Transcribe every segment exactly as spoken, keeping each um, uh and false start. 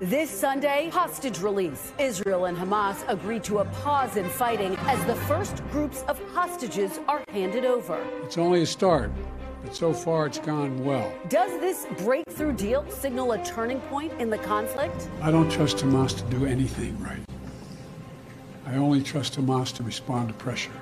This Sunday, hostage release. Israel and Hamas agreed to a pause in fighting as the first groups of hostages are handed over. It's only a start, but so far it's gone well. Does this breakthrough deal signal a turning point in the conflict? I don't trust Hamas to do anything right. I only trust Hamas to respond to pressure.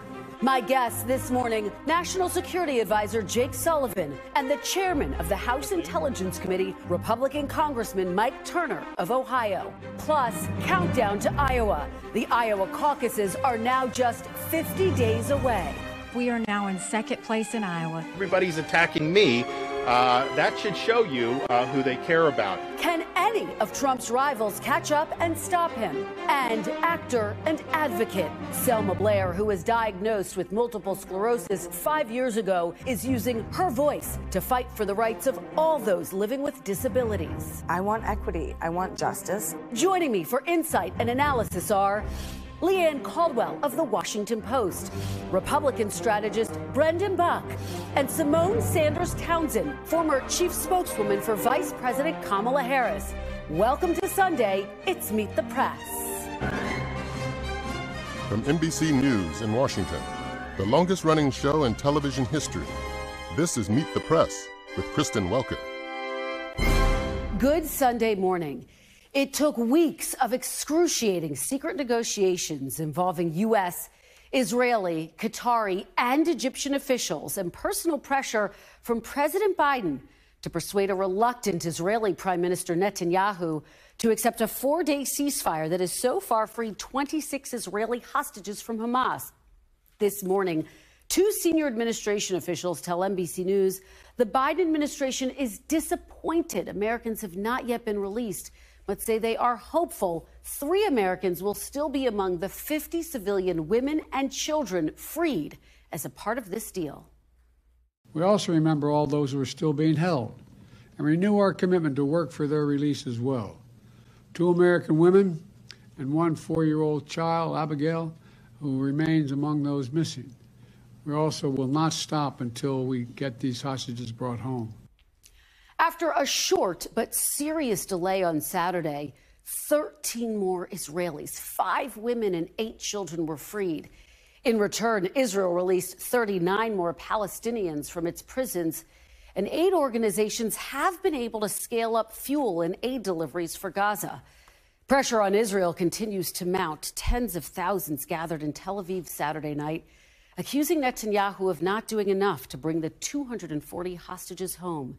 My guests this morning, National Security Advisor Jake Sullivan and the chairman of the House Intelligence Committee, Republican Congressman Mike Turner of Ohio. Plus, countdown to Iowa. The Iowa caucuses are now just fifty days away. We are now in second place in Iowa. Everybody's attacking me. Uh, that should show you uh, who they care about. Can any of Trump's rivals catch up and stop him? And actor and advocate Selma Blair, who was diagnosed with multiple sclerosis five years ago, is using her voice to fight for the rights of all those living with disabilities. I want equity. I want justice. Joining me for insight and analysis are Leigh Ann Caldwell of The Washington Post, Republican strategist Brendan Buck, and Symone Sanders-Townsend, former chief spokeswoman for Vice President Kamala Harris. Welcome to Sunday. It's Meet the Press. From N B C News in Washington, the longest-running show in television history, this is Meet the Press with Kristen Welker. Good Sunday morning. It took weeks of excruciating secret negotiations involving U S, Israeli, Qatari, and Egyptian officials and personal pressure from President Biden to persuade a reluctant Israeli Prime Minister Netanyahu to accept a four-day ceasefire that has so far freed twenty-six Israeli hostages from Hamas. This morning, two senior administration officials tell N B C News the Biden administration is disappointed Americans have not yet been released, but say they are hopeful three Americans will still be among the fifty civilian women and children freed as a part of this deal. We also remember all those who are still being held and renew our commitment to work for their release as well. Two American women and one four-year-old child, Abigail, who remains among those missing. We also will not stop until we get these hostages brought home. After a short but serious delay on Saturday, thirteen more Israelis, five women and eight children, were freed. In return, Israel released thirty-nine more Palestinians from its prisons, and aid organizations have been able to scale up fuel and aid deliveries for Gaza. Pressure on Israel continues to mount. Tens of thousands gathered in Tel Aviv Saturday night, accusing Netanyahu of not doing enough to bring the two hundred forty hostages home.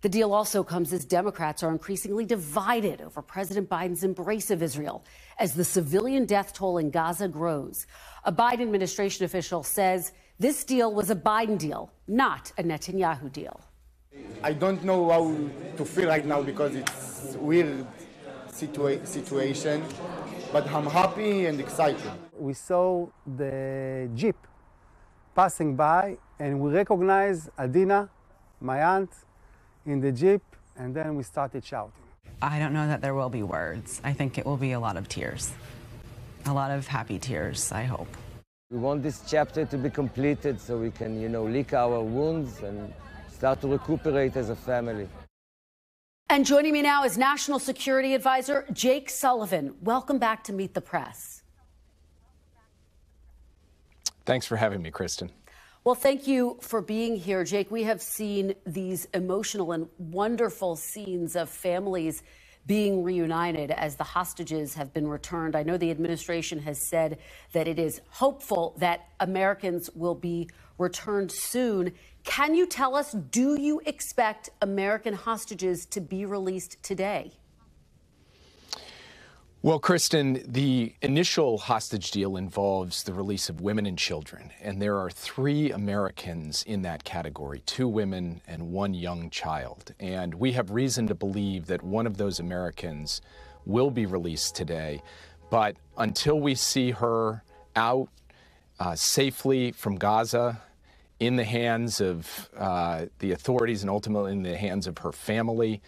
The deal also comes as Democrats are increasingly divided over President Biden's embrace of Israel as the civilian death toll in Gaza grows. A Biden administration official says this deal was a Biden deal, not a Netanyahu deal. I don't know how to feel right now because it's a weird situa- situation, but I'm happy and excited. We saw the jeep passing by and we recognized Adina, my aunt, in the jeep, and then we started shouting. I don't know that there will be words. I think it will be a lot of tears, a lot of happy tears, I hope. We want this chapter to be completed so we can, you know, lick our wounds and start to recuperate as a family. And joining me now is National Security Advisor Jake Sullivan. Welcome back to Meet the Press. Thanks for having me, Kristen. Well, thank you for being here, Jake. We have seen these emotional and wonderful scenes of families being reunited as the hostages have been returned. I know the administration has said that it is hopeful that Americans will be returned soon. Can you tell us, do you expect American hostages to be released today? Well, Kristen, the initial hostage deal involves the release of women and children, and there are three Americans in that category, two women and one young child. And we have reason to believe that one of those Americans will be released today. But until we see her out uh, safely from Gaza, in the hands of uh, the authorities and ultimately in the hands of her family,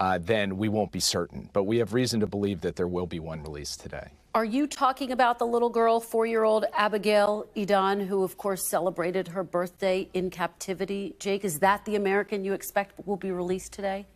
Uh, then we won't be certain. But we have reason to believe that there will be one released today. Are you talking about the little girl, four-year-old Abigail Idan, who, of course, celebrated her birthday in captivity? Jake, is that the American you expect will be released today?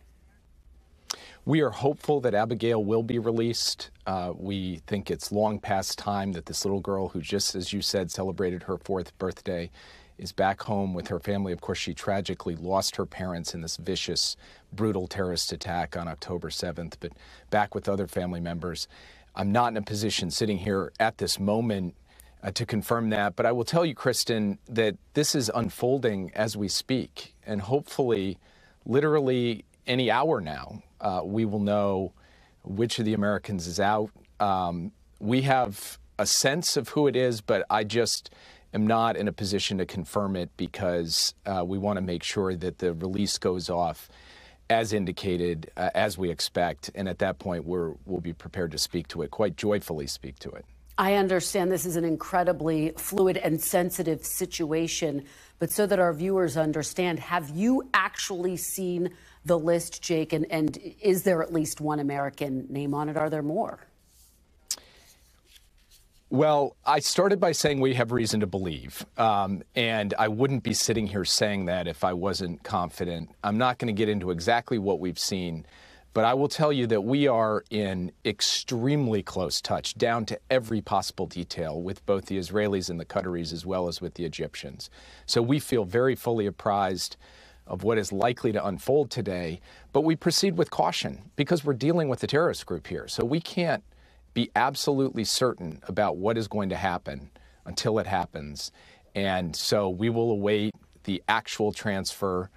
We are hopeful that Abigail will be released. Uh, we think it's long past time that this little girl who, just as you said, celebrated her fourth birthday is back home with her family. Of course, she tragically lost her parents in this vicious, brutal terrorist attack on October seventh, but back with other family members. I'm not in a position sitting here at this moment uh, to confirm that, but I will tell you, Kristen, that this is unfolding as we speak, and hopefully, literally any hour now, uh, we will know which of the Americans is out. Um, we have a sense of who it is, but I just am not in a position to confirm it because uh, we want to make sure that the release goes off as indicated, uh, as we expect. And at that point, we're, we'll be prepared to speak to it, quite joyfully speak to it. I understand this is an incredibly fluid and sensitive situation, but so that our viewers understand, have you actually seen the list, Jake? And, and is there at least one American name on it? Are there more? Well, I started by saying we have reason to believe, um, and I wouldn't be sitting here saying that if I wasn't confident. I'm not going to get into exactly what we've seen, but I will tell you that we are in extremely close touch, down to every possible detail, with both the Israelis and the Qataris, as well as with the Egyptians. So we feel very fully apprised of what is likely to unfold today, but we proceed with caution because we're dealing with a terrorist group here, so we can't be absolutely certain about what is going to happen until it happens. And so we will await the actual transfer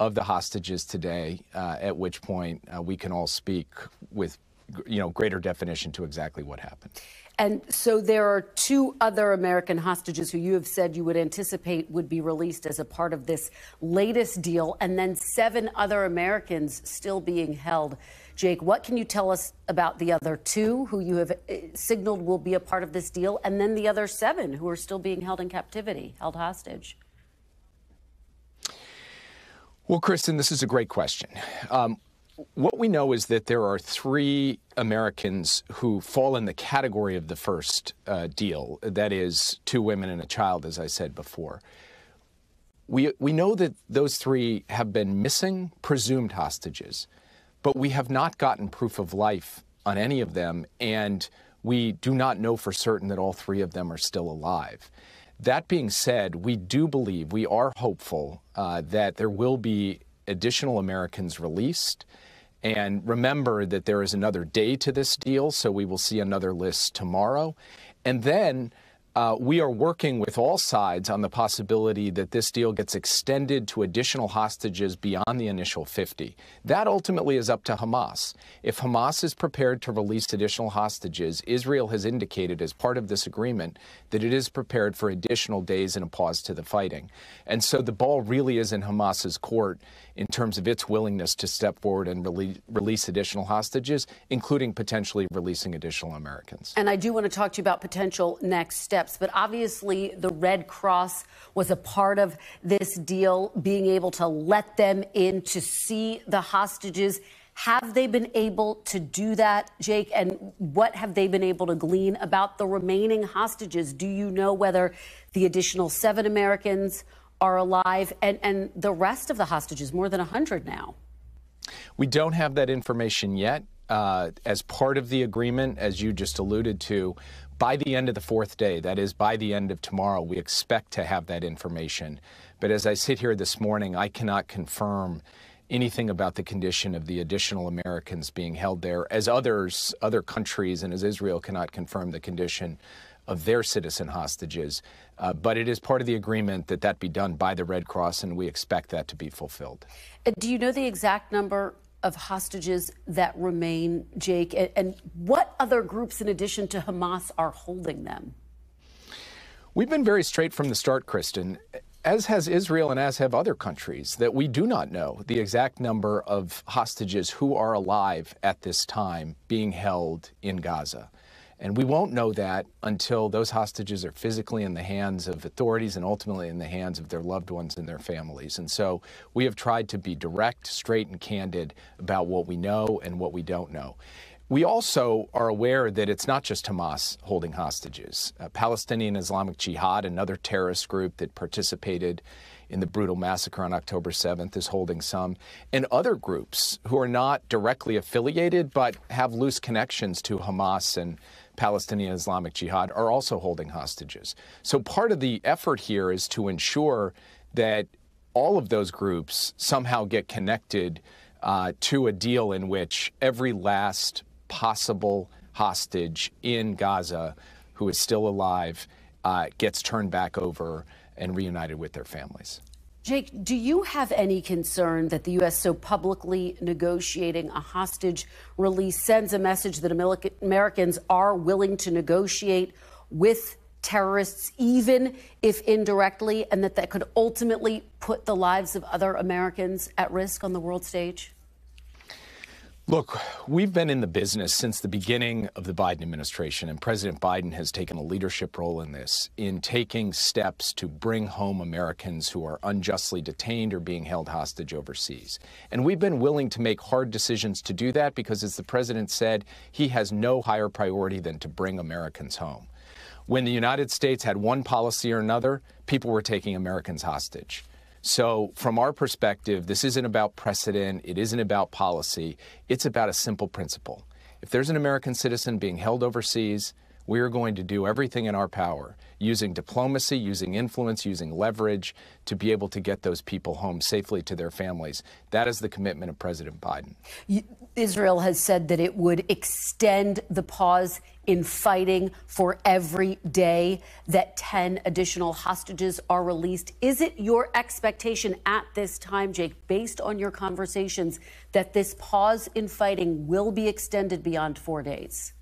of the hostages today, uh, at which point uh, we can all speak with, you know, greater definition to exactly what happened. And so there are two other American hostages who you have said you would anticipate would be released as a part of this latest deal, and then seven other Americans still being held. Jake, what can you tell us about the other two who you have signaled will be a part of this deal, and then the other seven who are still being held in captivity, held hostage? Well, Kristen, this is a great question. Um, What we know is that there are three Americans who fall in the category of the first uh, deal. That is, two women and a child, as I said before. We, we know that those three have been missing, presumed hostages, but we have not gotten proof of life on any of them, and we do not know for certain that all three of them are still alive. That being said, we do believe, we are hopeful uh, that there will be additional Americans released. And remember that there is another day to this deal, so we will see another list tomorrow. And then uh, we are working with all sides on the possibility that this deal gets extended to additional hostages beyond the initial fifty. That ultimately is up to Hamas. If Hamas is prepared to release additional hostages, Israel has indicated as part of this agreement that it is prepared for additional days and a pause to the fighting. And so the ball really is in Hamas's court in terms of its willingness to step forward and rele- release additional hostages, including potentially releasing additional Americans. And I do want to talk to you about potential next steps, but obviously the Red Cross was a part of this deal, being able to let them in to see the hostages. Have they been able to do that, Jake? And what have they been able to glean about the remaining hostages? Do you know whether the additional seven Americans are alive, and, and the rest of the hostages, more than one hundred now? We don't have that information yet. Uh, as part of the agreement, as you just alluded to, by the end of the fourth day, that is, by the end of tomorrow, we expect to have that information. But as I sit here this morning, I cannot confirm anything about the condition of the additional Americans being held there, as others, other countries, and as Israel cannot confirm the condition of their citizen hostages. Uh, but it is part of the agreement that that be done by the Red Cross, and we expect that to be fulfilled. Do you know the exact number of hostages that remain, Jake? And, and what other groups in addition to Hamas are holding them? We've been very straight from the start, Kristen, as has Israel and as have other countries, that we do not know the exact number of hostages who are alive at this time being held in Gaza. And we won't know that until those hostages are physically in the hands of authorities and ultimately in the hands of their loved ones and their families. And so we have tried to be direct, straight, and candid about what we know and what we don't know. We also are aware that it's not just Hamas holding hostages. Uh, Palestinian Islamic Jihad, another terrorist group that participated in the brutal massacre on October seventh, is holding some, and other groups who are not directly affiliated but have loose connections to Hamas and Palestinian Islamic Jihad are also holding hostages. So part of the effort here is to ensure that all of those groups somehow get connected uh, to a deal in which every last possible hostage in Gaza who is still alive uh, gets turned back over and reunited with their families. Jake, do you have any concern that the U S so publicly negotiating a hostage release sends a message that Ameri- Americans are willing to negotiate with terrorists, even if indirectly, and that that could ultimately put the lives of other Americans at risk on the world stage? Look, we've been in the business since the beginning of the Biden administration, and President Biden has taken a leadership role in this, in taking steps to bring home Americans who are unjustly detained or being held hostage overseas. And we've been willing to make hard decisions to do that because, as the president said, he has no higher priority than to bring Americans home. When the United States had one policy or another, people were taking Americans hostage. So from our perspective, this isn't about precedent. It isn't about policy. It's about a simple principle. If there's an American citizen being held overseas, we are going to do everything in our power, using diplomacy, using influence, using leverage, to be able to get those people home safely to their families. That is the commitment of President Biden. Israel has said that it would extend the pause in fighting for every day that ten additional hostages are released. Is it your expectation at this time, Jake, based on your conversations, that this pause in fighting will be extended beyond four days?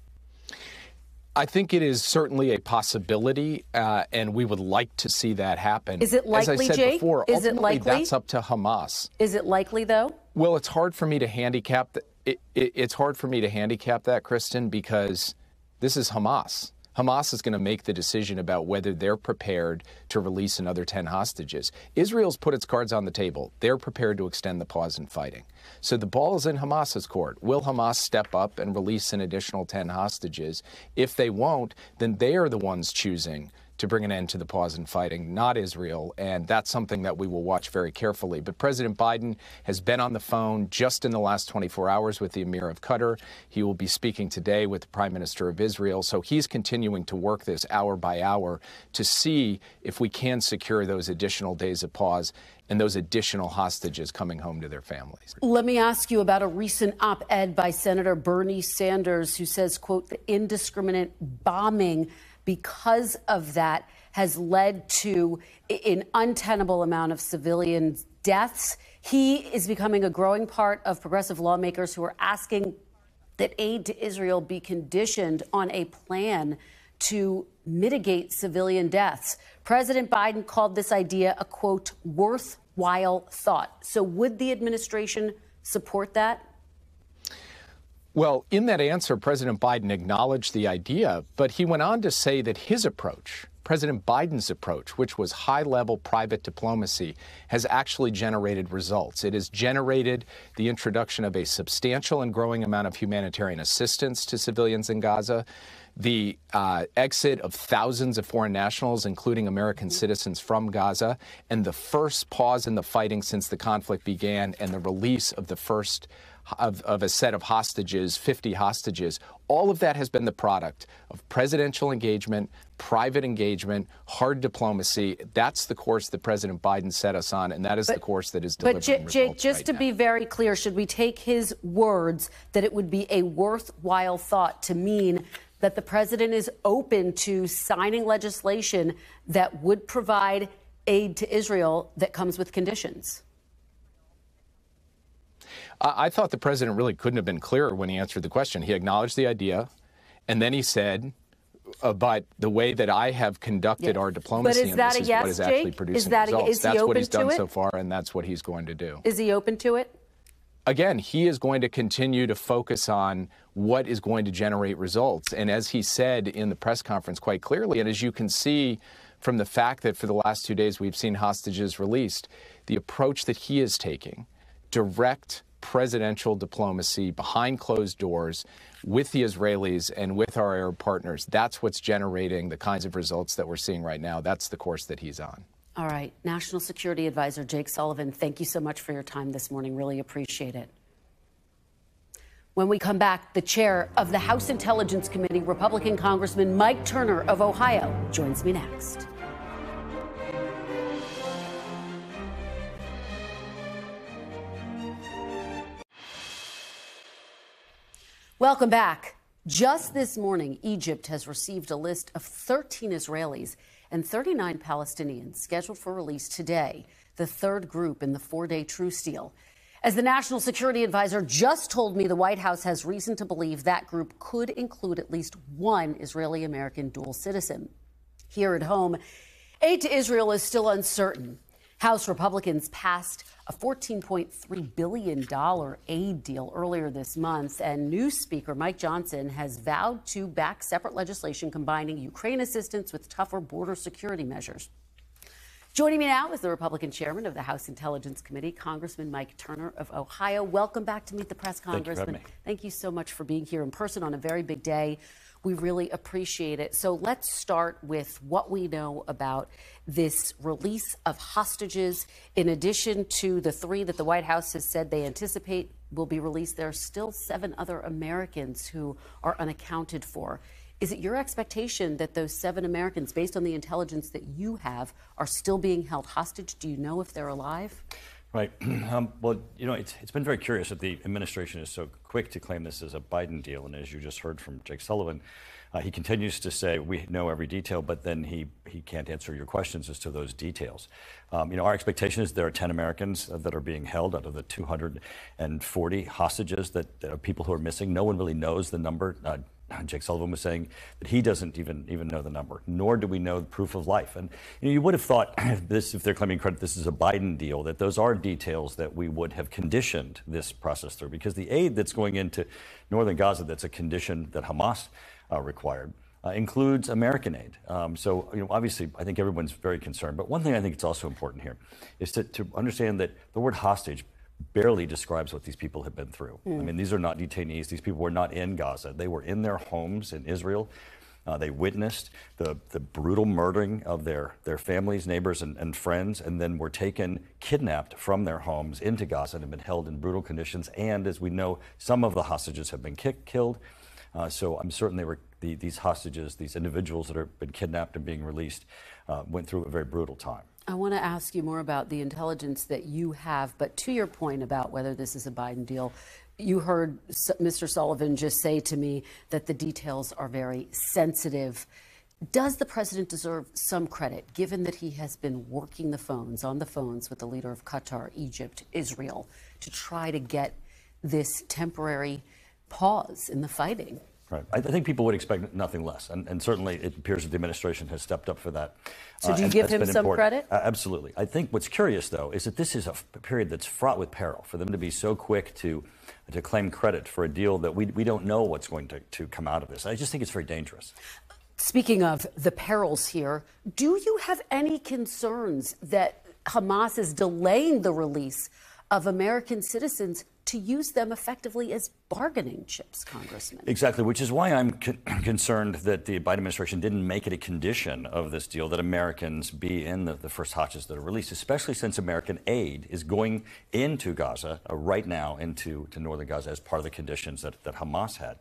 I think it is certainly a possibility, uh, and we would like to see that happen. Is it likely, Jake? As I said Jake? before, is ultimately it likely? That's up to Hamas. Is it likely, though? Well, it's hard for me to handicap that. It, it, it's hard for me to handicap that, Kristen, because this is Hamas. Hamas is going to make the decision about whether they're prepared to release another ten hostages. Israel's put its cards on the table. They're prepared to extend the pause in fighting. So the ball is in Hamas's court. Will Hamas step up and release an additional ten hostages? If they won't, then they are the ones choosing to bring an end to the pause in fighting, not Israel. And that's something that we will watch very carefully. But President Biden has been on the phone just in the last twenty-four hours with the Emir of Qatar. He will be speaking today with the Prime Minister of Israel. So he's continuing to work this hour by hour to see if we can secure those additional days of pause and those additional hostages coming home to their families. Let me ask you about a recent op-ed by Senator Bernie Sanders, who says, quote, the indiscriminate bombing because of that has led to an untenable amount of civilian deaths. He is becoming a growing part of progressive lawmakers who are asking that aid to Israel be conditioned on a plan to mitigate civilian deaths. President Biden called this idea a, quote, worthwhile thought. So would the administration support that? Well, in that answer, President Biden acknowledged the idea, but he went on to say that his approach, President Biden's approach, which was high-level private diplomacy, has actually generated results. It has generated the introduction of a substantial and growing amount of humanitarian assistance to civilians in Gaza, the uh, exit of thousands of foreign nationals, including American citizens from Gaza, and the first pause in the fighting since the conflict began, and the release of the first Of, of a set of hostages, fifty hostages. All of that has been the product of presidential engagement, private engagement, hard diplomacy. That's the course that President Biden set us on, and that is but, the course that is delivering results right now. But, Jake, just to be very clear, should we take his words that it would be a worthwhile thought to mean that the president is open to signing legislation that would provide aid to Israel that comes with conditions? I thought the president really couldn't have been clearer when he answered the question. He acknowledged the idea, and then he said, uh, but the way that I have conducted yeah. our diplomacy is, and this is yes, what is Jake? actually producing is that results. A, is that's what he's done it? so far, and that's what he's going to do. Is he open to it? Again, he is going to continue to focus on what is going to generate results. And as he said in the press conference quite clearly, and as you can see from the fact that for the last two days we've seen hostages released, the approach that he is taking, direct presidential diplomacy behind closed doors with the Israelis and with our Arab partners. That's what's generating the kinds of results that we're seeing right now. That's the course that he's on. All right. National Security Advisor Jake Sullivan, thank you so much for your time this morning. Really appreciate it. When we come back, the chair of the House Intelligence Committee, Republican Congressman Mike Turner of Ohio, joins me next. Welcome back. Just this morning, Egypt has received a list of thirteen Israelis and thirty-nine Palestinians scheduled for release today, the third group in the four-day truce deal. As the National Security Advisor just told me, the White House has reason to believe that group could include at least one Israeli-American dual citizen. Here at home, aid to Israel is still uncertain. House Republicans passed a fourteen point three billion dollars aid deal earlier this month, and new Speaker Mike Johnson has vowed to back separate legislation combining Ukraine assistance with tougher border security measures. Joining me now is the Republican chairman of the House Intelligence Committee, Congressman Mike Turner of Ohio. Welcome back to Meet the Press, Congressman. Thank you, Thank you so much for being here in person on a very big day. We really appreciate it. So let's start with what we know about this release of hostages. In addition to the three that the White House has said they anticipate will be released, there are still seven other Americans who are unaccounted for. Is it your expectation that those seven Americans, based on the intelligence that you have, are still being held hostage? Do you know if they're alive? Right. Um, well, you know, it's, it's been very curious that the administration is so quick to claim this is a Biden deal. And as you just heard from Jake Sullivan, uh, he continues to say we know every detail, but then he, he can't answer your questions as to those details. Um, you know, our expectation is there are ten Americans that are being held out of the two hundred forty hostages that, that are people who are missing. No one really knows the number. Uh, Jake Sullivan was saying that he doesn't even even know the number, nor do we know the proof of life. And you know, you would have thought if this, if they're claiming credit, this is a Biden deal, that those are details that we would have conditioned this process through, because the aid that's going into northern Gaza, that's a condition that Hamas uh, required, uh, includes American aid. Um, so you know, obviously, I think everyone's very concerned. But one thing I think it's also important here is to, to understand that the word hostage barely describes what these people have been through. Mm. I mean, these are not detainees. These people were not in Gaza. They were in their homes in Israel. Uh, they witnessed the, the brutal murdering of their, their families, neighbors, and, and friends, and then were taken, kidnapped from their homes into Gaza and have been held in brutal conditions. And as we know, some of the hostages have been kicked, killed. Uh, so I'm certain they were the, these hostages, these individuals that have been kidnapped and being released, uh, went through a very brutal time. I want to ask you more about the intelligence that you have, but to your point about whether this is a Biden deal, you heard Mister Sullivan just say to me that the details are very sensitive. Does the president deserve some credit, given that he has been working the phones, on the phones with the leader of Qatar, Egypt, Israel, to try to get this temporary pause in the fighting? Right. I think people would expect nothing less, and, and certainly it appears that the administration has stepped up for that. So do you uh, give him some important credit? Uh, absolutely. I think what's curious, though, is that this is a period that's fraught with peril. For them to be so quick to to claim credit for a deal that we, we don't know what's going to, to come out of this, I just think it's very dangerous. Speaking of the perils here, do you have any concerns that Hamas is delaying the release of American citizens to use them effectively as bargaining chips, Congressman? Exactly, which is why I'm con concerned that the Biden administration didn't make it a condition of this deal that Americans be in the, the first hostages that are released, especially since American aid is going into Gaza uh, right now, into to northern Gaza, as part of the conditions that, that Hamas had.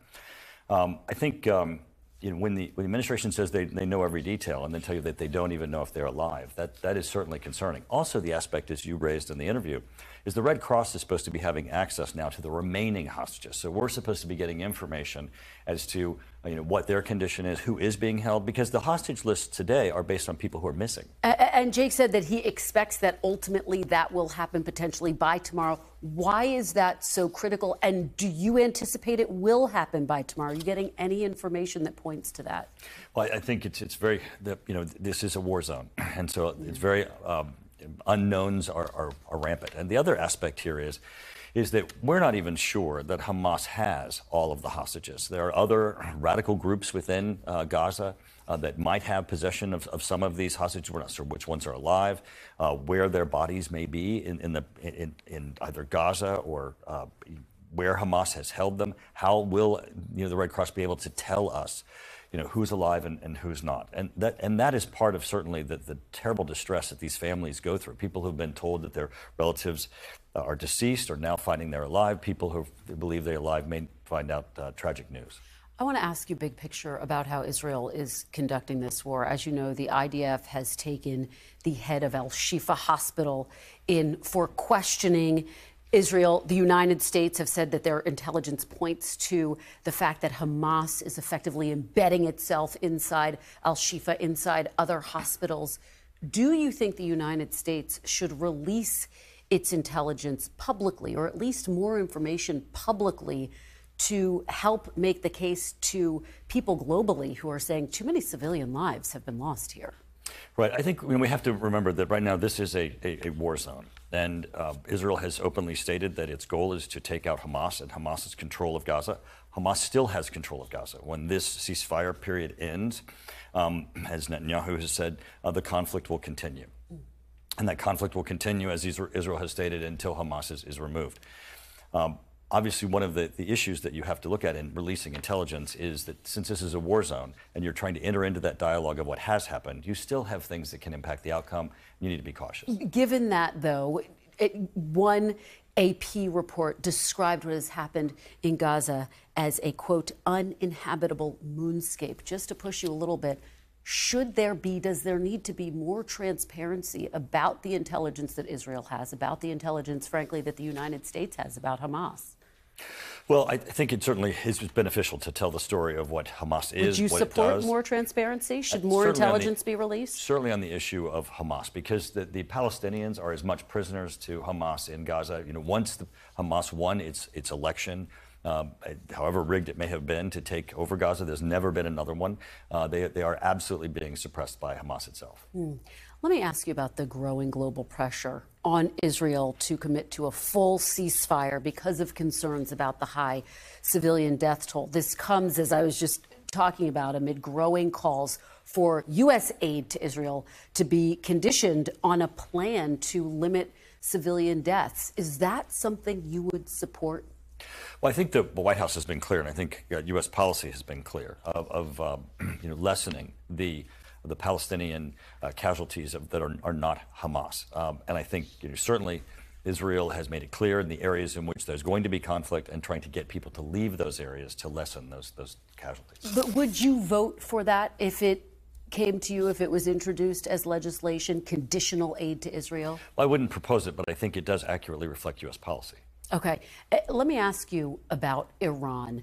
Um, I think um, you know, when the, when the administration says they, they know every detail and then tell you that they don't even know if they're alive, that, that is certainly concerning. Also, the aspect, as you raised in the interview, is the Red Cross is supposed to be having access now to the remaining hostages. So we're supposed to be getting information as to, you know, what their condition is, who is being held, because the hostage lists today are based on people who are missing. And Jake said that he expects that ultimately that will happen potentially by tomorrow. Why is that so critical? And do you anticipate it will happen by tomorrow? Are you getting any information that points to that? Well, I think it's, it's very, you know, this is a war zone. And so it's very... Um, unknowns are, are, are rampant. And the other aspect here is, is that we're not even sure that Hamas has all of the hostages. There are other radical groups within uh, Gaza uh, that might have possession of, of some of these hostages. We're not sure which ones are alive, uh, where their bodies may be in, in, the, in, in either Gaza or uh, where Hamas has held them. How will you know, the Red Cross be able to tell us you know, who's alive and, and who's not? And that, and that is part of certainly the, the terrible distress that these families go through. People who've been told that their relatives are deceased are now finding they're alive. People who believe they're alive may find out uh, tragic news. I want to ask you big picture about how Israel is conducting this war. As you know, the I D F has taken the head of Al Shifa Hospital in for questioning Israel. The United States have said that their intelligence points to the fact that Hamas is effectively embedding itself inside Al Shifa, inside other hospitals. Do you think the United States should release its intelligence publicly, or at least more information publicly, to help make the case to people globally who are saying too many civilian lives have been lost here? Right. I think I mean, we have to remember that right now this is a, a, a war zone, and uh, Israel has openly stated that its goal is to take out Hamas and Hamas's control of Gaza. Hamas still has control of Gaza. When this ceasefire period ends, um, as Netanyahu has said, uh, the conflict will continue. And that conflict will continue, as Israel has stated, until Hamas is, is removed. Um, Obviously, one of the, the issues that you have to look at in releasing intelligence is that since this is a war zone and you're trying to enter into that dialogue of what has happened, you still have things that can impact the outcome. You need to be cautious. Given that, though, it, one A P report described what has happened in Gaza as a, quote, uninhabitable moonscape. Just to push you a little bit, should there be, does there need to be more transparency about the intelligence that Israel has, about the intelligence, frankly, that the United States has about Hamas? Well, I think it certainly is beneficial to tell the story of what Hamas is, what it does. Would you support more transparency? Should more intelligence be released? Certainly on the issue of Hamas, because the, the Palestinians are as much prisoners to Hamas in Gaza. You know, once the, Hamas won its, its election, Uh, however rigged it may have been to take over Gaza, there's never been another one. Uh, they, they are absolutely being suppressed by Hamas itself. Mm. Let me ask you about the growing global pressure on Israel to commit to a full ceasefire because of concerns about the high civilian death toll. This comes, as I was just talking about, amid growing calls for U S aid to Israel to be conditioned on a plan to limit civilian deaths. Is that something you would support? Well, I think the White House has been clear, and I think uh, U S policy has been clear of, of um, you know, lessening the the Palestinian uh, casualties of, that are, are not Hamas. Um, and I think you know, certainly Israel has made it clear in the areas in which there's going to be conflict and trying to get people to leave those areas to lessen those those casualties. But would you vote for that if it came to you, if it was introduced as legislation, conditional aid to Israel? Well, I wouldn't propose it, but I think it does accurately reflect U S policy. Okay. Let me ask you about Iran.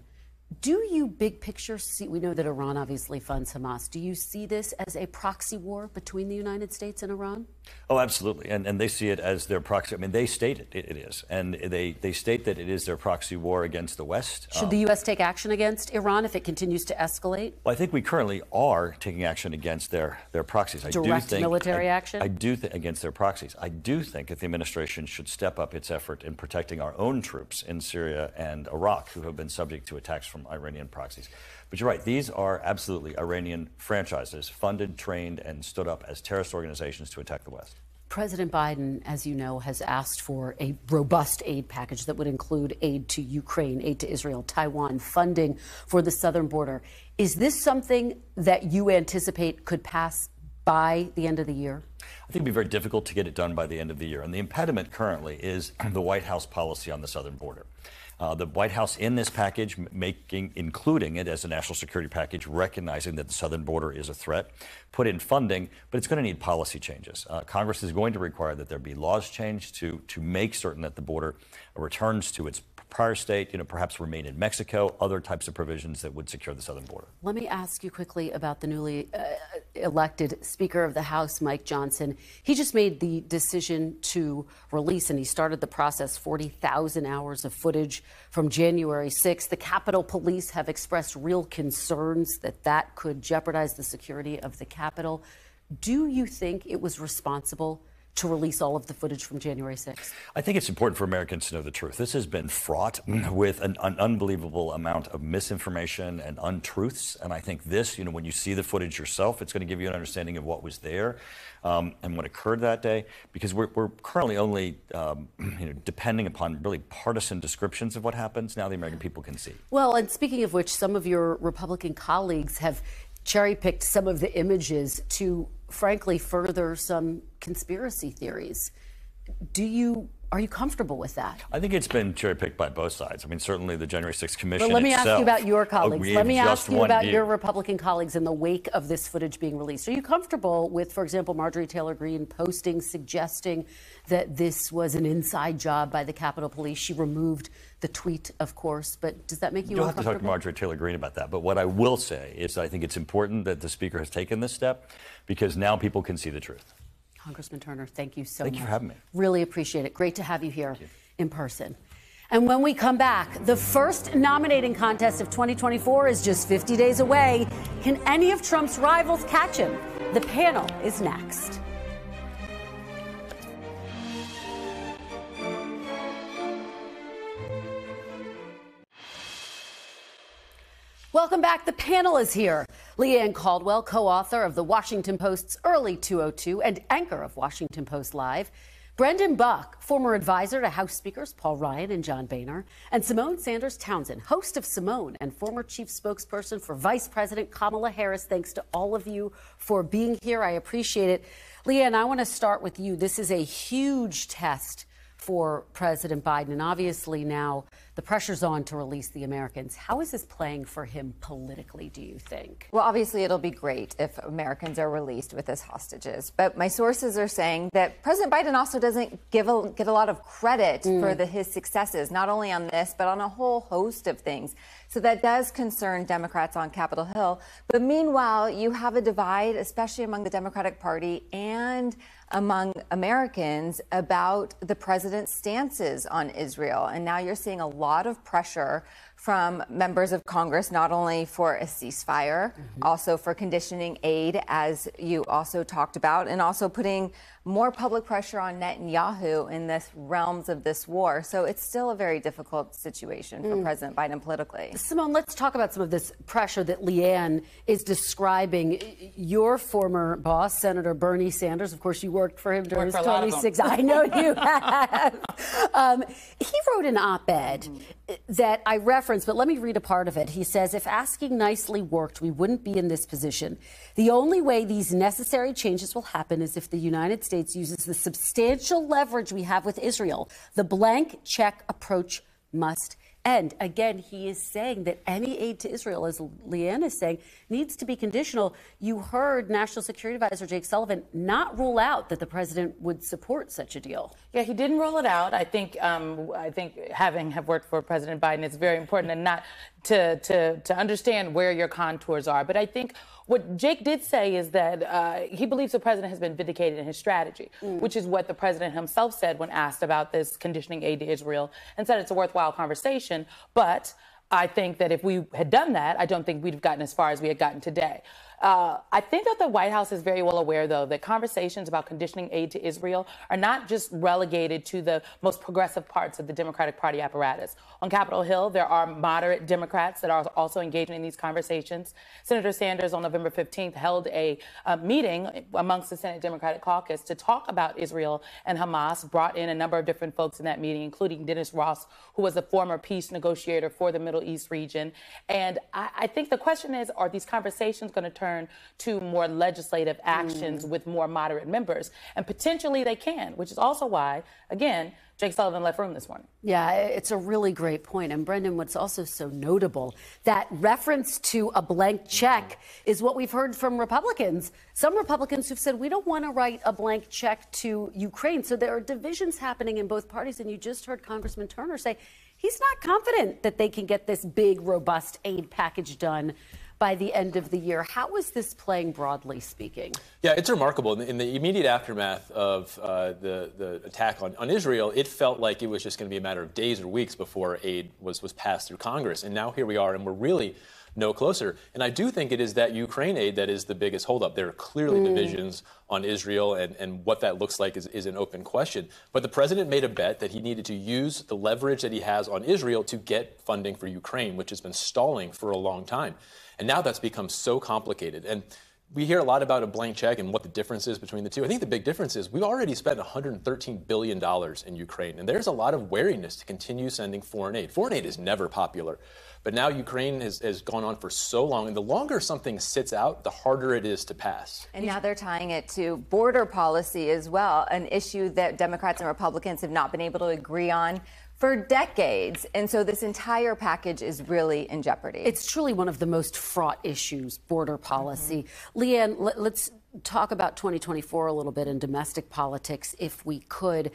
Do you, big picture, see, we know that Iran obviously funds Hamas. Do you see this as a proxy war between the United States and Iran? Oh, absolutely. And and they see it as their proxy. I mean, they state it, it is. And they, they state that it is their proxy war against the West. Should um, the U S take action against Iran if it continues to escalate? Well, I think we currently are taking action against their, their proxies. Direct I do think, military I, action? I do think against their proxies. I do think that the administration should step up its effort in protecting our own troops in Syria and Iraq who have been subject to attacks from Iranian proxies. But you're right, these are absolutely Iranian franchises, funded, trained, and stood up as terrorist organizations to attack the West. President Biden, as you know, has asked for a robust aid package that would include aid to Ukraine, aid to Israel, Taiwan, funding for the southern border. Is this something that you anticipate could pass by the end of the year? I think it'd be very difficult to get it done by the end of the year. And the impediment currently is the White House policy on the southern border. Uh, the White House in this package, making, including it as a national security package, recognizing that the southern border is a threat, put in funding, but it's going to need policy changes. Uh, Congress is going to require that there be laws changed to, to make certain that the border returns to its prior state, you know, perhaps remain in Mexico, other types of provisions that would secure the southern border. Let me ask you quickly about the newly uh, elected Speaker of the House, Mike Johnson. He just made the decision to release, and he started the process, forty thousand hours of footage from January sixth. The Capitol Police have expressed real concerns that that could jeopardize the security of the Capitol. Do you think it was responsible to release all of the footage from January sixth? I think it's important for Americans to know the truth. This has been fraught with an, an unbelievable amount of misinformation and untruths. And I think this, you know, when you see the footage yourself, it's going to give you an understanding of what was there um, and what occurred that day, because we're, we're currently only um, you know, depending upon really partisan descriptions of what happens. Now the American people can see. Well, and speaking of which, some of your Republican colleagues have cherry-picked some of the images to, frankly, further some conspiracy theories. Do you, are you comfortable with that? I think it's been cherry-picked by both sides. I mean, certainly the January sixth Commission itself. But let me ask you about your colleagues. Let me ask you about your Republican colleagues in the wake of this footage being released. Are you comfortable with, for example, Marjorie Taylor Greene posting, suggesting that this was an inside job by the Capitol Police? She removed the tweet, of course, but does that make you uncomfortable? You'll have to talk to Marjorie Taylor Greene about that. But what I will say is I think it's important that the Speaker has taken this step, because now people can see the truth. Congressman Turner, thank you so much. Thank you for having me. Really appreciate it. Great to have you here in person. And when we come back, the first nominating contest of twenty twenty-four is just fifty days away. Can any of Trump's rivals catch him? The panel is next. Welcome back. The panel is here. Leigh Ann Caldwell, co-author of The Washington Post's Early two oh two and anchor of Washington Post Live. Brendan Buck, former advisor to House Speakers Paul Ryan and John Boehner. And Symone Sanders-Townsend, host of Symone and former chief spokesperson for Vice President Kamala Harris. Thanks to all of you for being here. I appreciate it. Leigh Ann, I want to start with you. This is a huge test for President Biden, and obviously now the pressure's on to release the Americans. How is this playing for him politically, do you think? Well, obviously it'll be great if Americans are released with as hostages, but my sources are saying that President Biden also doesn't give a, get a lot of credit mm. for the, his successes, not only on this, but on a whole host of things. So that does concern Democrats on Capitol Hill. But meanwhile, you have a divide, especially among the Democratic Party and among Americans, about the president's stances on Israel. And now you're seeing a lot of pressure from members of Congress, not only for a ceasefire, mm-hmm. also for conditioning aid, as you also talked about, and also putting more public pressure on Netanyahu in the realms of this war. So it's still a very difficult situation for mm. President Biden politically. Symone, let's talk about some of this pressure that Leigh Ann is describing. Your former boss, Senator Bernie Sanders, of course, you worked for him during his twenty-six. I know you have. um, he wrote an op-ed mm. that I referenced, but let me read a part of it. He says, if asking nicely worked, we wouldn't be in this position. The only way these necessary changes will happen is if the United States uses the substantial leverage we have with Israel. The blank check approach must end. Again, he is saying that any aid to Israel, as Leigh Ann is saying, needs to be conditional. You heard National Security Advisor Jake Sullivan not rule out that the president would support such a deal. Yeah, he didn't rule it out. I think um, I think having have worked for President Biden, it's very important and not to, to, to understand where your contours are. But I think what Jake did say is that uh, he believes the president has been vindicated in his strategy, mm. which is what the president himself said when asked about this conditioning aid to Israel, and said it's a worthwhile conversation. But I think that if we had done that, I don't think we'd have gotten as far as we had gotten today. Uh, I think that the White House is very well aware, though, that conversations about conditioning aid to Israel are not just relegated to the most progressive parts of the Democratic Party apparatus. On Capitol Hill, there are moderate Democrats that are also engaging in these conversations. Senator Sanders on November fifteenth held a, a meeting amongst the Senate Democratic Caucus to talk about Israel and Hamas, brought in a number of different folks in that meeting, including Dennis Ross, who was the former peace negotiator for the Middle East region. And I, I think the question is, are these conversations going to turn to more legislative actions mm. with more moderate members? And potentially they can, which is also why, again, Jake Sullivan left room this morning. Yeah, it's a really great point. And Brendan, what's also so notable, that reference to a blank check is what we've heard from Republicans. Some Republicans who've said, we don't want to write a blank check to Ukraine. So there are divisions happening in both parties. And you just heard Congressman Turner say he's not confident that they can get this big, robust aid package done by the end of the year. How is this playing, broadly speaking? Yeah, it's remarkable. In the immediate aftermath of uh, the, the attack on, on Israel, it felt like it was just going to be a matter of days or weeks before aid was, was passed through Congress. And now here we are, and we're really no closer. And I do think it is that Ukraine aid that is the biggest holdup. There are clearly mm. divisions on Israel, and, and what that looks like is, is an open question. But the president made a bet that he needed to use the leverage that he has on Israel to get funding for Ukraine, which has been stalling for a long time. And now that's become so complicated. And we hear a lot about a blank check and what the difference is between the two. I think the big difference is we've already spent one hundred thirteen billion dollars in Ukraine, and there's a lot of wariness to continue sending foreign aid. Foreign aid is never popular. But now Ukraine has, has gone on for so long, and the longer something sits out, the harder it is to pass. And now they're tying it to border policy as well, an issue that Democrats and Republicans have not been able to agree on for decades. And so this entire package is really in jeopardy. It's truly one of the most fraught issues, border policy. Mm-hmm. Leigh Ann, let's talk about twenty twenty-four a little bit in domestic politics, if we could.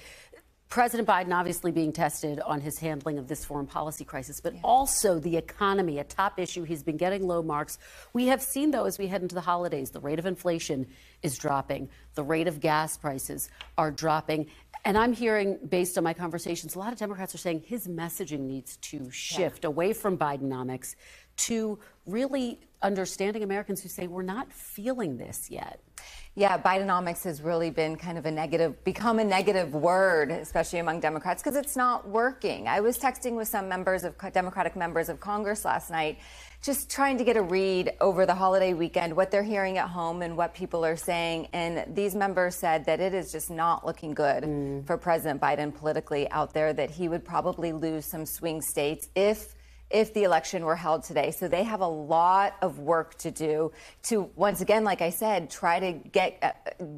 President Biden obviously being tested on his handling of this foreign policy crisis, but yeah. also the economy, a top issue. He's been getting low marks. We have seen, though, as we head into the holidays, the rate of inflation is dropping. The rate of gas prices are dropping. And I'm hearing, based on my conversations, a lot of Democrats are saying his messaging needs to shift yeah. away from Bidenomics to really understanding Americans who say we're not feeling this yet. Yeah, Bidenomics has really been kind of a negative, become a negative word, especially among Democrats, because it's not working. I was texting with some members of Democratic members of Congress last night, just trying to get a read over the holiday weekend, what they're hearing at home and what people are saying. And these members said that it is just not looking good mm. for President Biden politically out there, that he would probably lose some swing states if if the election were held today. So they have a lot of work to do to, once again, like I said, try to get uh,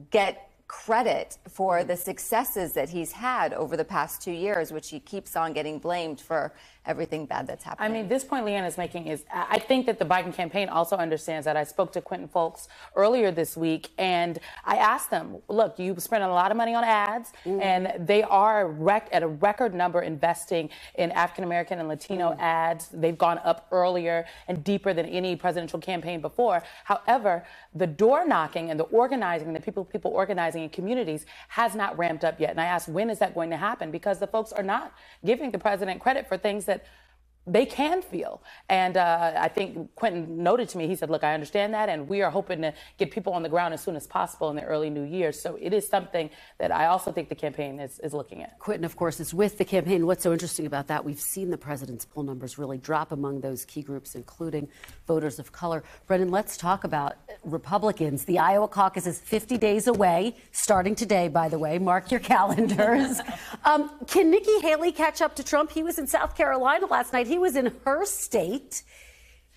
get credit for the successes that he's had over the past two years, which he keeps on getting blamed for everything bad that's happening. I mean, this point Leigh Ann is making is, I think that the Biden campaign also understands that. I spoke to Quentin Folks earlier this week, and I asked them, look, you spent a lot of money on ads, mm. and they are rec- at a record number investing in African-American and Latino mm. ads. They've gone up earlier and deeper than any presidential campaign before. However, the door knocking and the organizing, the people, people organizing in communities has not ramped up yet. And I asked, when is that going to happen? Because the folks are not giving the president credit for things that they can feel. And uh, I think Quentin noted to me, he said, look, I understand that. And we are hoping to get people on the ground as soon as possible in the early new year. So it is something that I also think the campaign is, is looking at. Quentin, of course, is with the campaign. What's so interesting about that, we've seen the president's poll numbers really drop among those key groups, including voters of color. Brendan, let's talk about Republicans. The Iowa caucus is fifty days away, starting today, by the way. Mark your calendars. um, can Nikki Haley catch up to Trump? He was in South Carolina last night. He was in her state.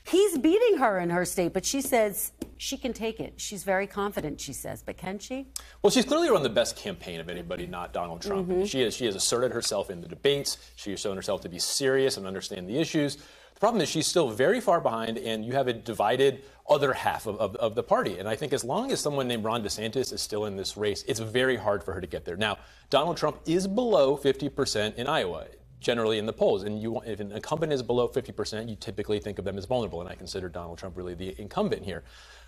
He's beating her in her state, but she says she can take it. She's very confident, she says, but can she? Well, she's clearly run the best campaign of anybody, not Donald Trump. Mm-hmm. She has, she has asserted herself in the debates. She has shown herself to be serious and understand the issues. The problem is she's still very far behind, and you have a divided other half of, of, of the party. And I think as long as someone named Ron DeSantis is still in this race, it's very hard for her to get there. Now, Donald Trump is below fifty percent in Iowa, generally in the polls. And you, if an incumbent is below fifty percent, you typically think of them as vulnerable. And I consider Donald Trump really the incumbent here.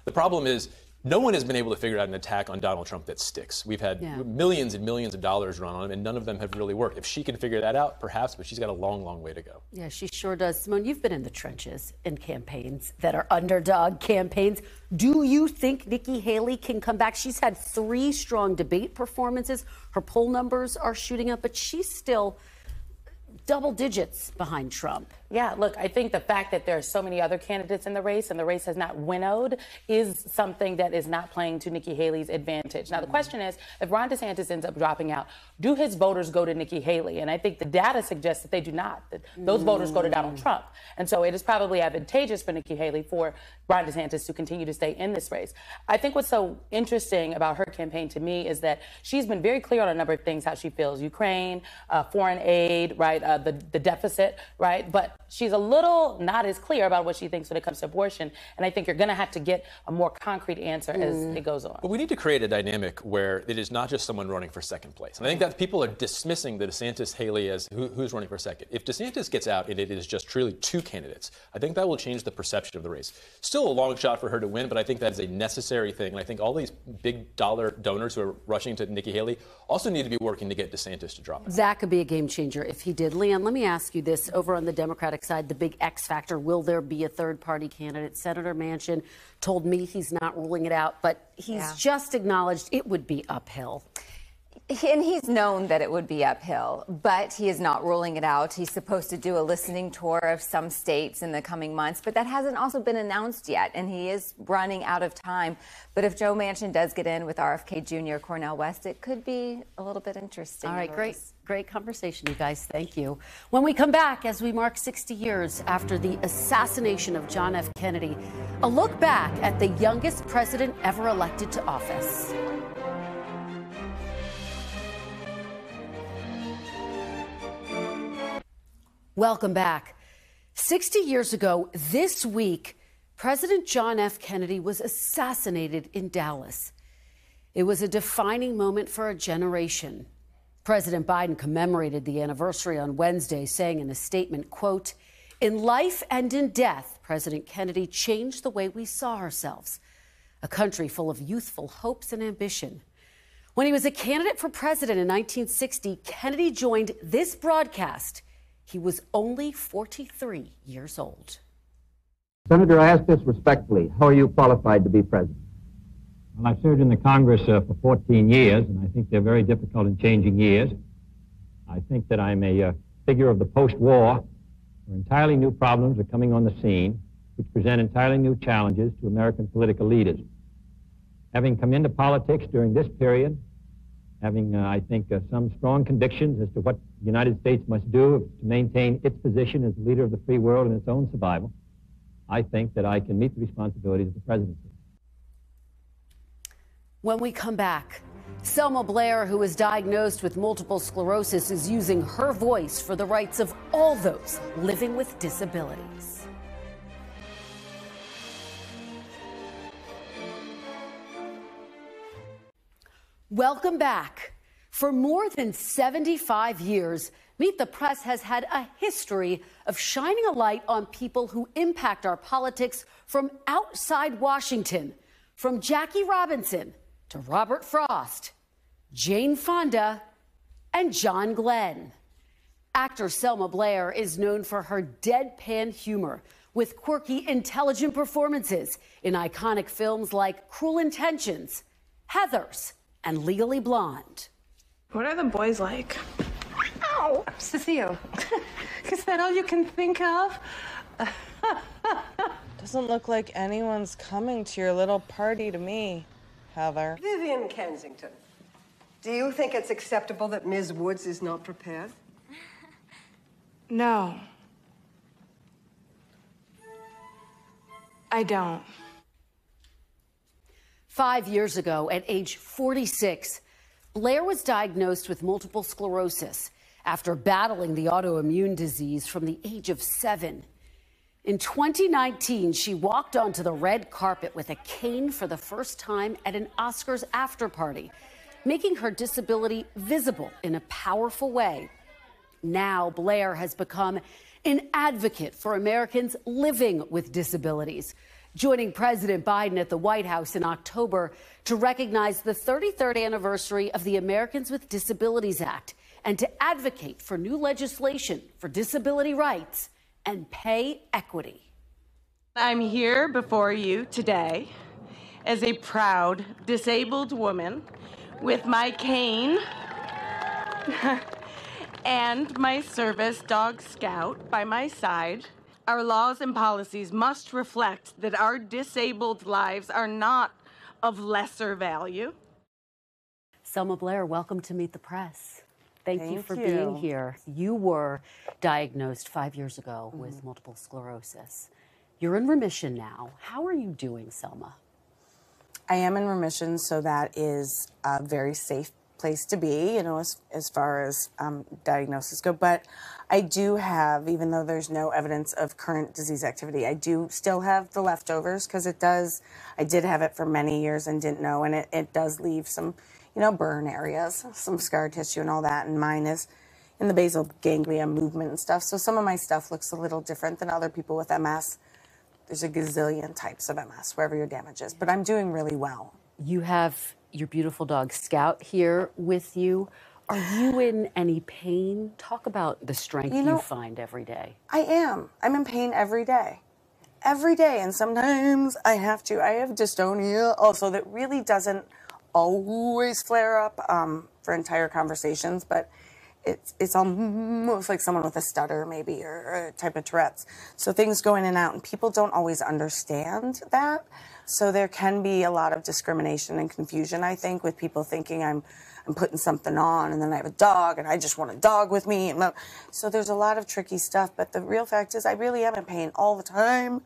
The problem is no one has been able to figure out an attack on Donald Trump that sticks. We've had yeah. millions and millions of dollars run on him, and none of them have really worked. If she can figure that out, perhaps, but she's got a long, long way to go. Yeah, she sure does. Symone, you've been in the trenches in campaigns that are underdog campaigns. Do you think Nikki Haley can come back? She's had three strong debate performances. Her poll numbers are shooting up, but she's still double digits behind Trump. Yeah, look, I think the fact that there are so many other candidates in the race and the race has not winnowed is something that is not playing to Nikki Haley's advantage. Now, the question is, if Ron DeSantis ends up dropping out, do his voters go to Nikki Haley? And I think the data suggests that they do not, that those mm. voters go to Donald Trump. And so it is probably advantageous for Nikki Haley for Ron DeSantis to continue to stay in this race. I think what's so interesting about her campaign to me is that she's been very clear on a number of things, how she feels, Ukraine, uh, foreign aid, right, uh, the, the deficit, right? But she's a little not as clear about what she thinks when it comes to abortion. And I think you're going to have to get a more concrete answer mm. as it goes on. But we need to create a dynamic where it is not just someone running for second place. And I think that people are dismissing the DeSantis-Haley as who, who's running for second. If DeSantis gets out and it is just truly two candidates, I think that will change the perception of the race. Still a long shot for her to win, but I think that is a necessary thing. And I think all these big dollar donors who are rushing to Nikki Haley also need to be working to get DeSantis to drop out. That could be a game changer if he did. Leigh Ann, let me ask you this. Over on the Democratic Democratic side, the big X factor. Will there be a third party candidate? Senator Manchin told me he's not ruling it out, but he's yeah. just acknowledged it would be uphill. He, and he's known that it would be uphill, but he is not ruling it out. He's supposed to do a listening tour of some states in the coming months, but that hasn't also been announced yet, and he is running out of time. But if Joe Manchin does get in with R F K Junior, Cornel West, it could be a little bit interesting. All right, great, great conversation, you guys. Thank you. When we come back, as we mark sixty years after the assassination of John F. Kennedy, a look back at the youngest president ever elected to office. Welcome back. sixty years ago this week, President John F. Kennedy was assassinated in Dallas. It was a defining moment for a generation. President Biden commemorated the anniversary on Wednesday, saying in a statement, quote, "In life and in death, President Kennedy changed the way we saw ourselves, a country full of youthful hopes and ambition." When he was a candidate for president in nineteen sixty, Kennedy joined this broadcast. He was only forty-three years old. Senator, I ask this respectfully. How are you qualified to be president? Well, I've served in the Congress uh, for fourteen years, and I think they're very difficult and changing years. I think that I'm a uh, figure of the post-war, where entirely new problems are coming on the scene, which present entirely new challenges to American political leaders. Having come into politics during this period, having, uh, I think, uh, some strong convictions as to what the United States must do to maintain its position as the leader of the free world and its own survival, I think that I can meet the responsibilities of the presidency. When we come back, Selma Blair, who is diagnosed with multiple sclerosis, is using her voice for the rights of all those living with disabilities. Welcome back. For more than seventy-five years, Meet the Press has had a history of shining a light on people who impact our politics from outside Washington, from Jackie Robinson to Robert Frost, Jane Fonda, and John Glenn. Actor Selma Blair is known for her deadpan humor with quirky, intelligent performances in iconic films like Cruel Intentions, Heathers, and Legally Blonde. What are the boys like? Ow! Cecile, is that all you can think of? Doesn't look like anyone's coming to your little party to me, Heather. Vivian Kensington, do you think it's acceptable that Miz Woods is not prepared? No. I don't. Five years ago, at age forty-six, Blair was diagnosed with multiple sclerosis after battling the autoimmune disease from the age of seven. In twenty nineteen, she walked onto the red carpet with a cane for the first time at an Oscars after party, making her disability visible in a powerful way. Now, Blair has become an advocate for Americans living with disabilities, joining President Biden at the White House in October to recognize the thirty-third anniversary of the Americans with Disabilities Act and to advocate for new legislation for disability rights and pay equity. I'm here before you today as a proud disabled woman with my cane and my service dog Scout by my side. Our laws and policies must reflect that our disabled lives are not of lesser value. Selma Blair, welcome to Meet the Press. Thank, Thank you for you. being here. You were diagnosed five years ago mm-hmm. with multiple sclerosis. You're in remission now. How are you doing, Selma? I am in remission, so that is a very safe place to be, you know, as, as far as um, diagnosis go. But I do have, even though there's no evidence of current disease activity, I do still have the leftovers because it does, I did have it for many years and didn't know, and it, it does leave some, you know, burn areas, some scar tissue and all that, and mine is in the basal ganglia movement and stuff. So some of my stuff looks a little different than other people with M S. There's a gazillion types of M S, wherever your damage is, but I'm doing really well. You have your beautiful dog Scout here with you. Are you in any pain? Talk about the strength you, know, you find every day. I am. I'm in pain every day. Every day. And sometimes I have to. I have dystonia also that really doesn't always flare up um, for entire conversations, but it's, it's almost like someone with a stutter maybe, or, or a type of Tourette's. So things go in and out, and people don't always understand that. So there can be a lot of discrimination and confusion, I think, with people thinking I'm, I'm putting something on, and then I have a dog, and I just want a dog with me. And so there's a lot of tricky stuff, but the real fact is I really am in pain all the time.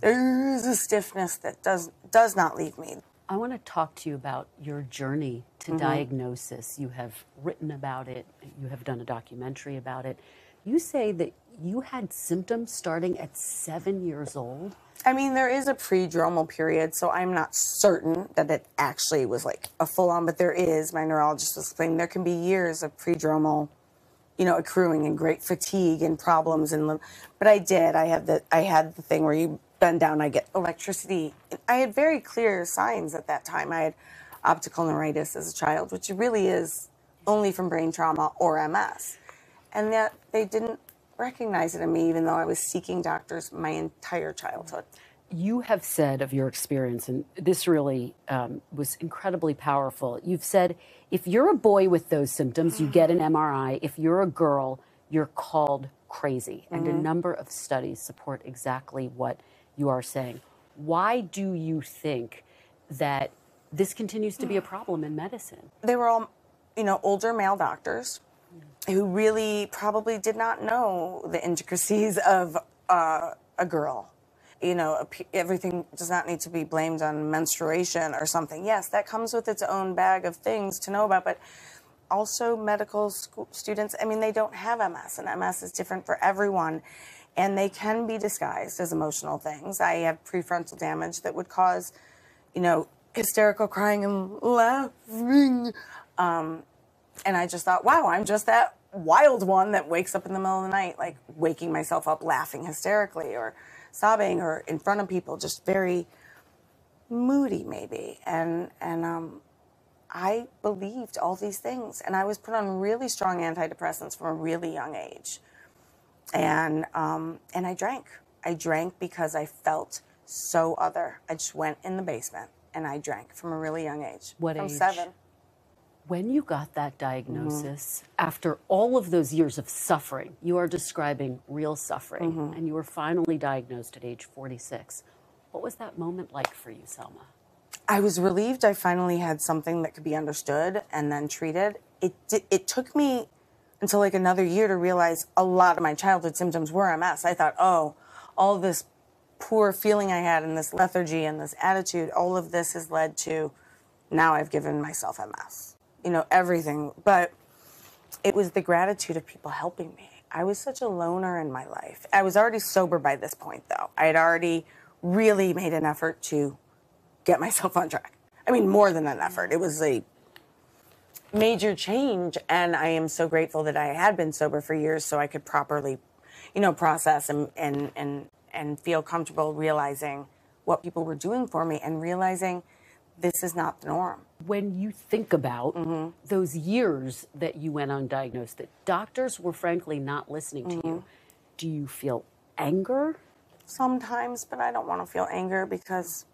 There's a stiffness that does, does not leave me. I want to talk to you about your journey to mm-hmm. diagnosis. You have written about it. You have done a documentary about it. You say that you had symptoms starting at seven years old. I mean, there is a prodromal period, so I'm not certain that it actually was like a full-on, but there is. My neurologist was explaining there can be years of prodromal, you know, accruing and great fatigue and problems. And but I did. I had the I had the thing where you bend down, I get electricity. I had very clear signs at that time. I had optical neuritis as a child, which really is only from brain trauma or M S, and that they didn't recognize it in me, even though I was seeking doctors my entire childhood. You have said of your experience, and this really um, was incredibly powerful. You've said, if you're a boy with those symptoms, you get an M R I. If you're a girl, you're called crazy. Mm-hmm. And a number of studies support exactly what you are saying. Why do you think that this continues to be a problem in medicine? They were all, you know, older male doctors who really probably did not know the intricacies of uh, a girl. You know, everything does not need to be blamed on menstruation or something. Yes, that comes with its own bag of things to know about, but also medical school students, I mean, they don't have M S, and M S is different for everyone. And they can be disguised as emotional things. I have prefrontal damage that would cause, you know, hysterical crying and laughing. Um, and I just thought, wow, I'm just that wild one that wakes up in the middle of the night, like waking myself up laughing hysterically or sobbing or in front of people, just very moody maybe. And, and um, I believed all these things. And I was put on really strong antidepressants from a really young age. And um, and I drank. I drank because I felt so other. I just went in the basement and I drank from a really young age. What age? From seven. When you got that diagnosis, mm-hmm. after all of those years of suffering, you are describing real suffering, mm-hmm. and you were finally diagnosed at age forty-six. What was that moment like for you, Selma? I was relieved I finally had something that could be understood and then treated. It, it, it took me until like another year to realize a lot of my childhood symptoms were M S. I thought, oh, all this poor feeling I had and this lethargy and this attitude, all of this has led to, now I've given myself M S. You know, everything. But it was the gratitude of people helping me. I was such a loner in my life. I was already sober by this point, though. I had already really made an effort to get myself on track. I mean, more than an effort. It was a major change, and I am so grateful that I had been sober for years so I could properly, you know, process and and and and feel comfortable realizing what people were doing for me and realizing this is not the norm. When you think about mm-hmm. those years that you went undiagnosed, that doctors were frankly not listening to mm-hmm. you, do you feel anger? Sometimes, but I don't want to feel anger because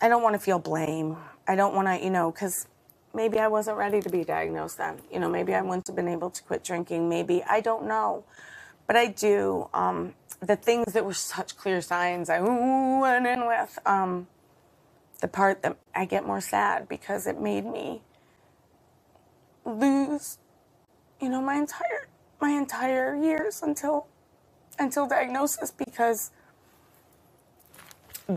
I don't want to feel blame. I don't want to, you know, because maybe I wasn't ready to be diagnosed then. You know, maybe I wouldn't have been able to quit drinking. Maybe, I don't know. But I do. Um, the things that were such clear signs I went in with, um, the part that I get more sad because it made me lose, you know, my entire, my entire years until, until diagnosis because,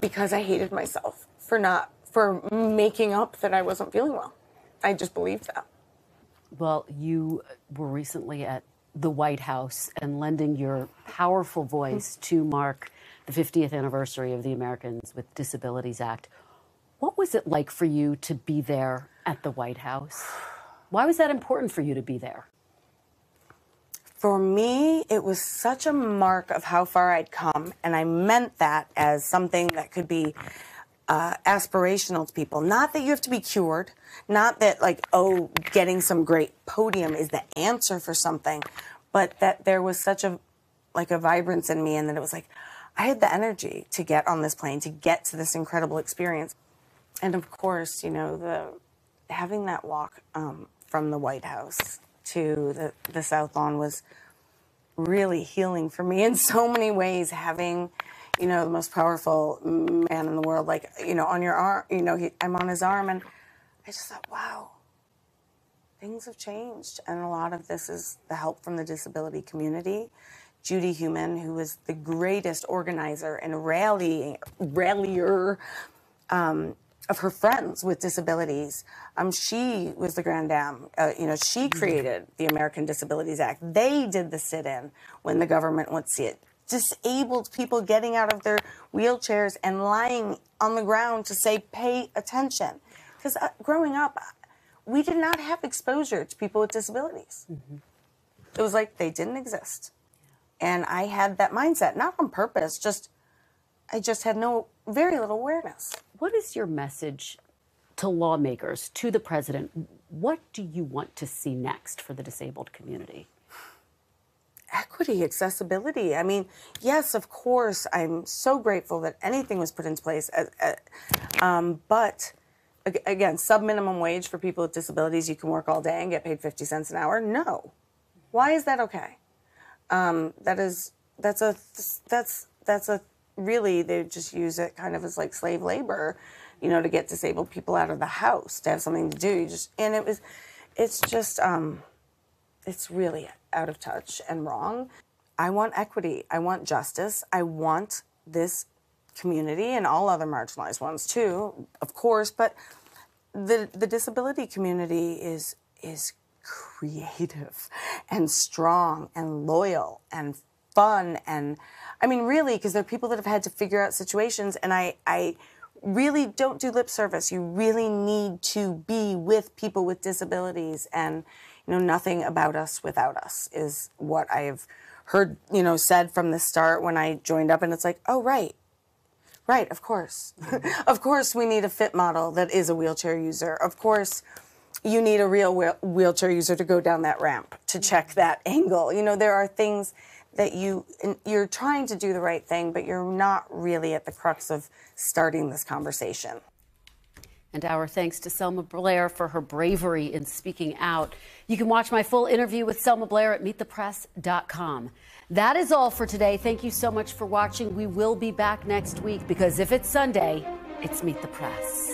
because I hated myself for not, for making up that I wasn't feeling well. I just believed that. Well, you were recently at the White House and lending your powerful voice to mark the fiftieth anniversary of the Americans with Disabilities Act. What was it like for you to be there at the White House? Why was that important for you to be there? For me, it was such a mark of how far I'd come, and I meant that as something that could be uh, aspirational people. Not that you have to be cured. Not that, like, oh, getting some great podium is the answer for something. But that there was such a, like, a vibrance in me, and that it was like, I had the energy to get on this plane, to get to this incredible experience. And, of course, you know, the having that walk um, from the White House to the, the South Lawn was really healing for me in so many ways. Having, you know, the most powerful man in the world, like, you know, on your arm, you know, he, I'm on his arm, and I just thought, wow, things have changed. And a lot of this is the help from the disability community. Judy Heumann, who was the greatest organizer and rally, rallier um, of her friends with disabilities. Um, she was the grand dame. Uh, you know, she created the American Disabilities Act. They did the sit-in when the government went to see it. Disabled people getting out of their wheelchairs and lying on the ground to say, pay attention. Because uh, growing up, we did not have exposure to people with disabilities. Mm-hmm. It was like they didn't exist. And I had that mindset, not on purpose, just I just had no, very little awareness. What is your message to lawmakers, to the president? What do you want to see next for the disabled community? Equity, accessibility. I mean, yes, of course, I'm so grateful that anything was put into place. Um, but, again, sub-minimum wage for people with disabilities, you can work all day and get paid fifty cents an hour. No. Why is that okay? Um, that is, that's a, that's, that's a, really, they just use it kind of as like slave labor, you know, to get disabled people out of the house, to have something to do. You just, and it was, it's just, um, it's really out of touch and wrong. I want equity. I want justice. I want this community and all other marginalized ones too, of course, but the, the disability community is, is creative and strong and loyal and fun. And I mean, really, because there are people that have had to figure out situations, and I, I really don't do lip service. You really need to be with people with disabilities, and, you know, nothing about us without us is what I've heard, you know, said from the start when I joined up, and it's like, oh, right. Right, of course. Of course we need a fit model that is a wheelchair user. Of course you need a real wheel wheelchair user to go down that ramp, to check that angle. You know, there are things that you, you're trying to do the right thing, but you're not really at the crux of starting this conversation. And our thanks to Selma Blair for her bravery in speaking out. You can watch my full interview with Selma Blair at meet the press dot com. That is all for today. Thank you so much for watching. We will be back next week, because if it's Sunday, it's Meet the Press.